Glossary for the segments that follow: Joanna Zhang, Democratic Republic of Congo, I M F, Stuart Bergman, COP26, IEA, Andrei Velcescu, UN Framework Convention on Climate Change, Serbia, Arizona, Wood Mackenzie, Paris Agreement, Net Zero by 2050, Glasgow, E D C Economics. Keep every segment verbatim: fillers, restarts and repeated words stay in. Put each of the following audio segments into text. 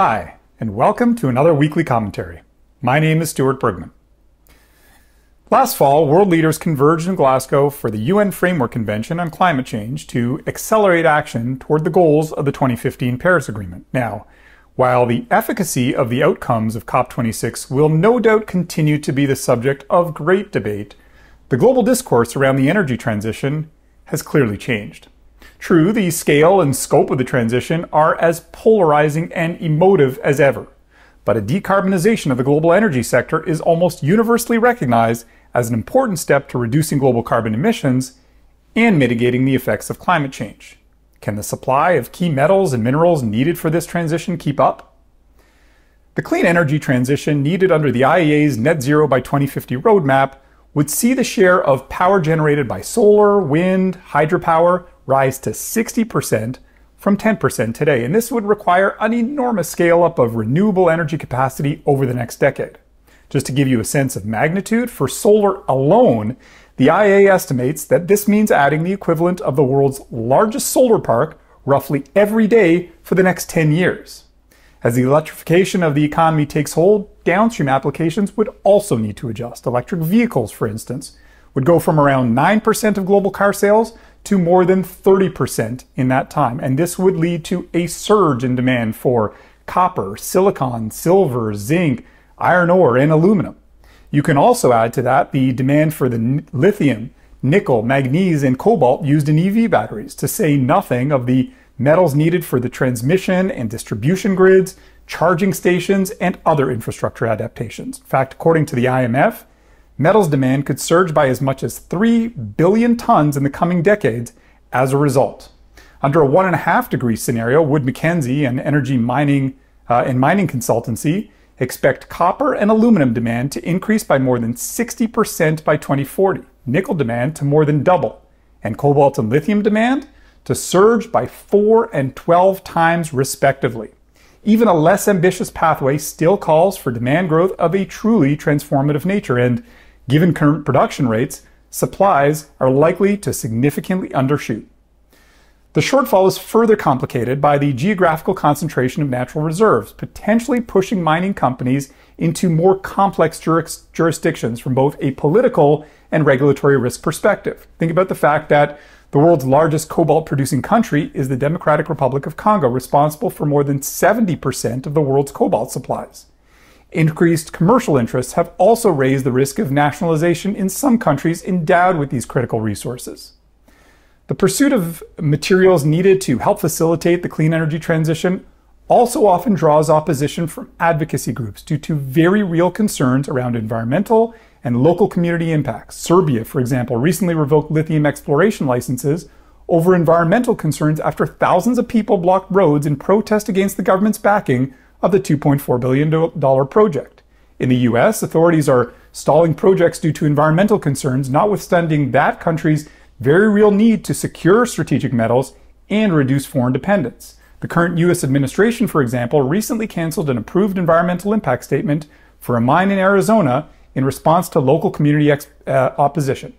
Hi, and welcome to another weekly commentary. My name is Stuart Bergman. Last fall, world leaders converged in Glasgow for the U N Framework Convention on Climate Change to accelerate action toward the goals of the twenty fifteen Paris Agreement. Now, while the efficacy of the outcomes of COP twenty-six will no doubt continue to be the subject of great debate, the global discourse around the energy transition has clearly changed. True, the scale and scope of the transition are as polarizing and emotive as ever, but a decarbonization of the global energy sector is almost universally recognized as an important step to reducing global carbon emissions and mitigating the effects of climate change. Can the supply of key metals and minerals needed for this transition keep up? The clean energy transition needed under the I E A's Net Zero by twenty fifty roadmap would see the share of power generated by solar, wind, hydropower rise to sixty percent from ten percent today, and this would require an enormous scale-up of renewable energy capacity over the next decade. Just to give you a sense of magnitude, for solar alone, the I E A estimates that this means adding the equivalent of the world's largest solar park roughly every day for the next ten years. As the electrification of the economy takes hold, downstream applications would also need to adjust. Electric vehicles, for instance, would go from around nine percent of global car sales to more than thirty percent in that time. And this would lead to a surge in demand for copper, silicon, silver, zinc, iron ore, and aluminum. You can also add to that the demand for the lithium, nickel, manganese, and cobalt used in E V batteries, to say nothing of the metals needed for the transmission and distribution grids, charging stations, and other infrastructure adaptations. In fact, according to the I M F, metals demand could surge by as much as three billion tons in the coming decades as a result. Under a one and a half degree scenario, Wood Mackenzie, an energy mining uh, and mining consultancy, expect copper and aluminum demand to increase by more than sixty percent by twenty forty, nickel demand to more than double, and cobalt and lithium demand to surge by four and twelve times respectively. Even a less ambitious pathway still calls for demand growth of a truly transformative nature, and given current production rates, supplies are likely to significantly undershoot. The shortfall is further complicated by the geographical concentration of natural reserves, potentially pushing mining companies into more complex juris jurisdictions from both a political and regulatory risk perspective. Think about the fact that the world's largest cobalt-producing country is the Democratic Republic of Congo, responsible for more than seventy percent of the world's cobalt supplies. Increased commercial interests have also raised the risk of nationalization in some countries endowed with these critical resources. The pursuit of materials needed to help facilitate the clean energy transition also often draws opposition from advocacy groups due to very real concerns around environmental and local community impacts. Serbia, for example, recently revoked lithium exploration licenses over environmental concerns after thousands of people blocked roads in protest against the government's backing of the two point four billion dollar project. In the U S, authorities are stalling projects due to environmental concerns, notwithstanding that country's very real need to secure strategic metals and reduce foreign dependence. The current U S administration, for example, recently canceled an approved environmental impact statement for a mine in Arizona in response to local community ex uh, opposition.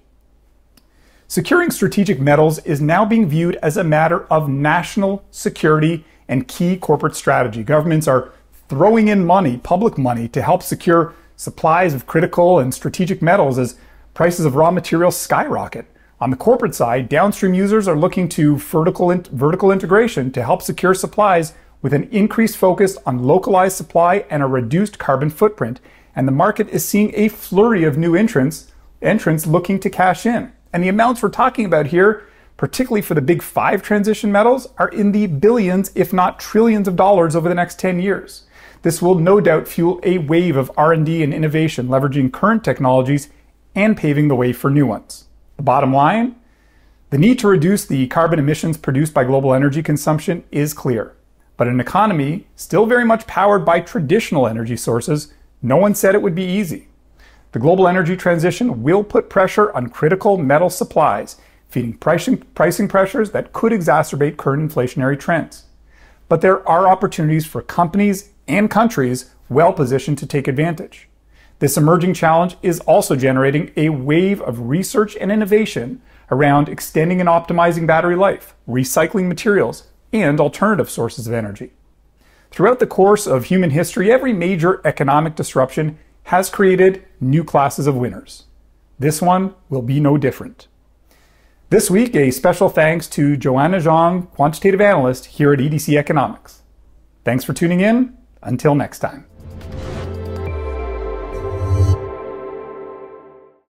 Securing strategic metals is now being viewed as a matter of national security and key corporate strategy. Governments are throwing in money, public money, to help secure supplies of critical and strategic metals as prices of raw materials skyrocket. On the corporate side, downstream users are looking to vertical, in vertical integration to help secure supplies with an increased focus on localized supply and a reduced carbon footprint. And the market is seeing a flurry of new entrants, entrants looking to cash in. And the amounts we're talking about here, particularly for the big five transition metals, are in the billions, if not trillions of dollars over the next ten years. This will no doubt fuel a wave of R and D and innovation, leveraging current technologies and paving the way for new ones. The bottom line, the need to reduce the carbon emissions produced by global energy consumption is clear, but an economy still very much powered by traditional energy sources, no one said it would be easy. The global energy transition will put pressure on critical metal supplies, feeding pricing, pricing pressures that could exacerbate current inflationary trends. But there are opportunities for companies and countries well positioned to take advantage. This emerging challenge is also generating a wave of research and innovation around extending and optimizing battery life, recycling materials, and alternative sources of energy. Throughout the course of human history, every major economic disruption has created new classes of winners. This one will be no different. This week, a special thanks to Joanna Zhang, quantitative analyst here at E D C Economics. Thanks for tuning in. Until next time.